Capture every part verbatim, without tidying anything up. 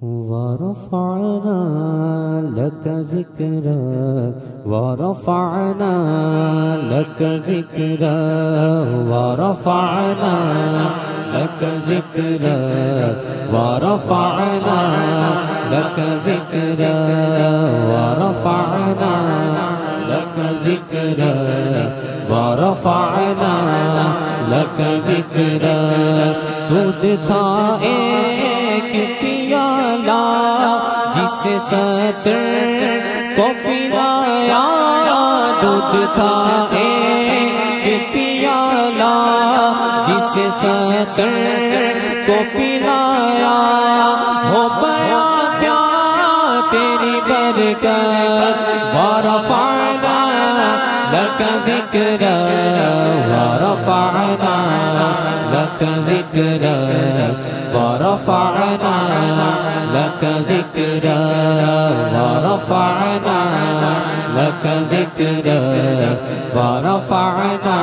वरफ़अना लक ज़िक्रक वरफ़अना लक ज़िक्रक वरफ़अना लक ज़िक्रक वरफ़अना लक ज़िक्रक वरफ़अना लक ज़िक्रक वरफ़अना लक ज़िक्रक। दूध था एक पियाला जिसे सतर को पिलाया, दूध था एक पियाला जिसे सतर को पिलाया। हो बया प्यार तेरी बरकत वारफ़अना लक ज़िक्रक वारफ़अना लक ज़िक्रक वरफ़अना लक ज़िक्रक वरफ़अना लक ज़िक्रक वरफ़अना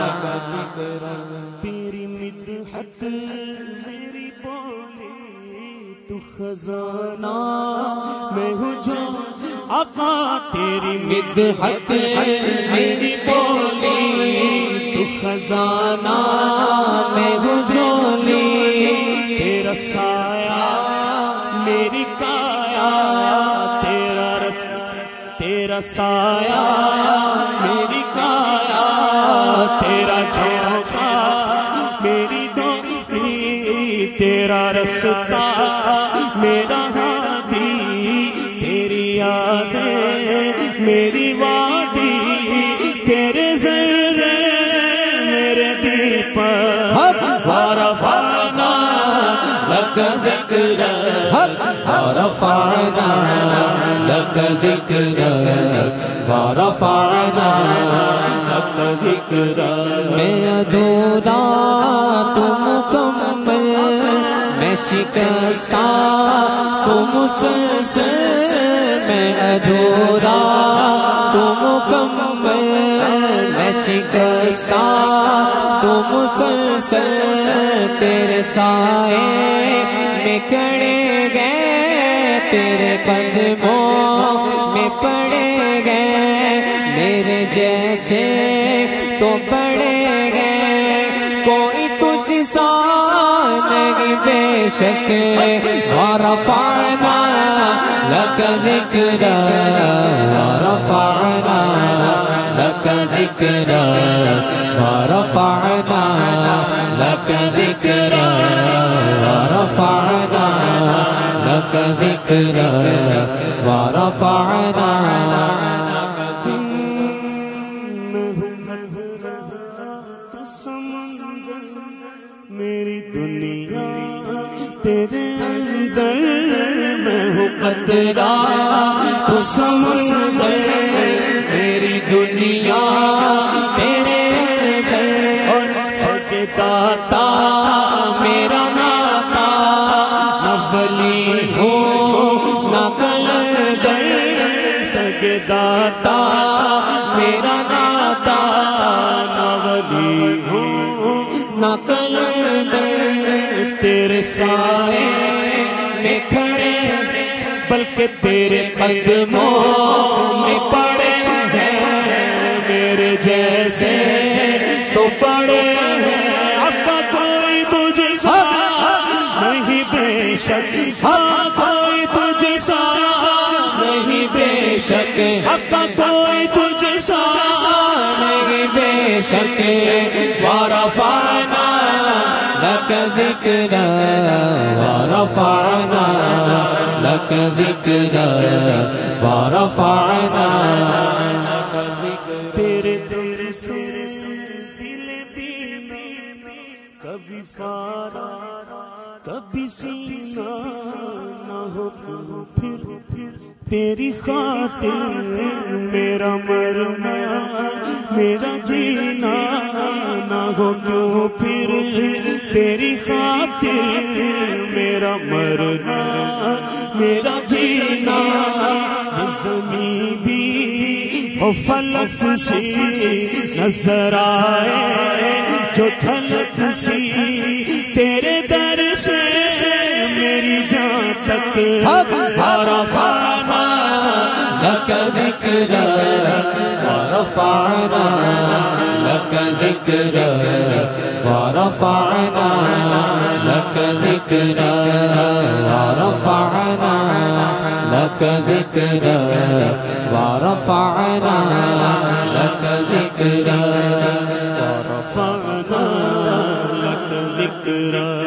लक ज़िक्रक। तेरी मिदहत मेरी बोली तू खजाना मैं हूँ जो आका, तेरी मिदहत मेरी बोली तू खजाना मैं हूँ झोली। तेरा साया मेरी काया तेरा रस तेरा साया मेरी काया, तेरा झोंका मेरी डोली, तेरा रस्ता मेरा हादी, तेरी यादें मेरी वादी, तेरे ज़र्रे मेरे दिल पर। वारफ़अना लक ज़िक्रक वारफ़अना लक ज़िक्रक वारफ़अना लक ज़िक्रक। मैं अधूरा तू मुकम्मल, मैं शिकस्ता तू मुसलसल, मैं अधूरा तू मुकम्मल, मैं शिकस्ता तू मुसलसल। तेरे साए में कड़े गए, तेरे कदमों में पड़े गए, मेरे जैसे तो पड़े गए कोई तुझसा नहीं बेशक। वारफ़अना लक ज़िक्रक वारफ़अना लक ज़िक्रक वारफ़अना लक ज़िक्रक वारफ़अना लक ज़िक्रक वारफ़अना। मेरी दुनिया तेरे अंदर, मैं हूँ कतरा तू समंदर, मेरी दुनिया तेरे अंदर। और सबसे दाता मेरा नाता, न बली हो न कलंदर, सबसे दाता मेरा नाता, न बली हो न तेरे साए में खड़े बल्कि तेरे कदमों में पड़े हैं, मेरे जैसे तो पड़े हैं। आपका कोई तुझसा नहीं बेशक, हाँ कोई तुझसा नहीं बेशक, आपका कोई तुझसा नहीं बेशक। वारफ़अना लक ज़िक्रक वारफ़अना लक ज़िक्रक वारफ़अना। तेरे तेरे से दिल बीना कभी फारा कभी सीना न हो फिर फिर, तेरी खातिर मेरा मरना मेरा जीना ना हो क्यों फिर, तेरी खातिर मेरा मरना मेरा जीना। ज़मी भी हो फलक सी नजर आए जो थलक सी, तेरे दर से मेरी जान ज़िक्रक वरफ़अना लका ज़िक्रक वरफ़अना लका ज़िक्रक वरफ़अना लका ज़िक्रक वरफ़अना लका ज़िक्रक वरफ़अना लका ज़िक्रक।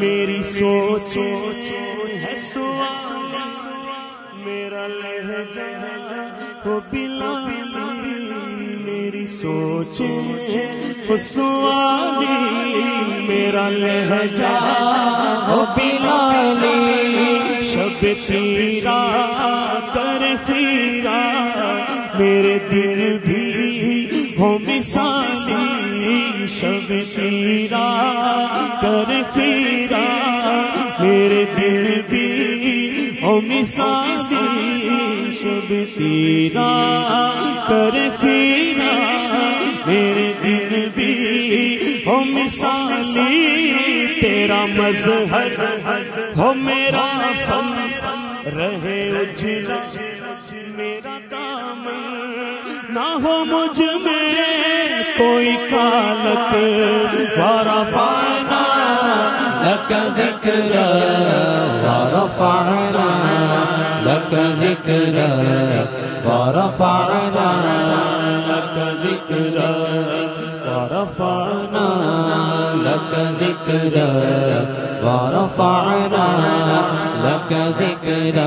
मेरी सोच है सुवाली, मेरा लहजा को बिलाली। मेरी सोच है सुवाली, मेरा लहजा को बिलाली। शब तीरा कर खीरा, मेरे दिल भी हो मिसाली। शब तीरा कर खीरा, मेरे दिल भी हो मिसाली। शब तीरा कर खीरा, मेरे दिल भी हो मिसाली। तेरा मजहर हो मेरा फन, रहे उजला मेरा दामन। ना हो मुझ में कोई कालत। वरफ़अना लका ज़िक्रक वरफ़अना लका ज़िक्रक वरफ़अना लका ज़िक्रक वरफ़अना लका ज़िक्रक वरफ़अना लका ज़िक्रक।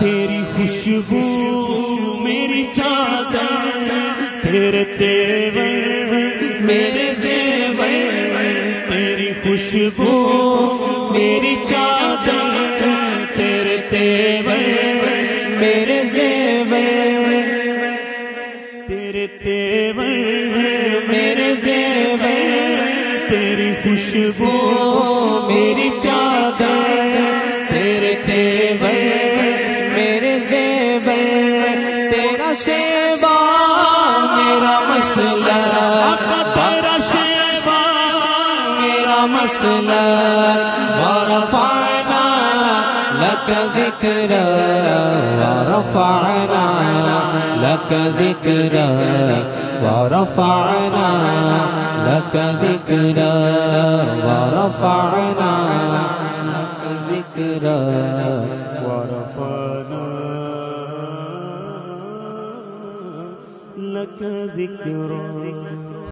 तेरी खुशबू मेरी चादर, तेरे तेवर मेरे जेवर। तेरी खुशबू मेरी चादर, तेरे तेवर मेरे जेवर। तेरे तेवर मेरे जेवर। तेरी खुशबू मेरी चादर, तेरे तेवर मेरे जेवर। तेरा सेवा मेरा मसला, तेरा शेवा मेरा मसला। वरफ़अना लका ज़िक्रक वरफ़अना लका ज़िक्रक वरफ़अना लका ज़िक्रक वरफ़अना लका ज़िक्रक वरफ़अना लका ज़िक्रक।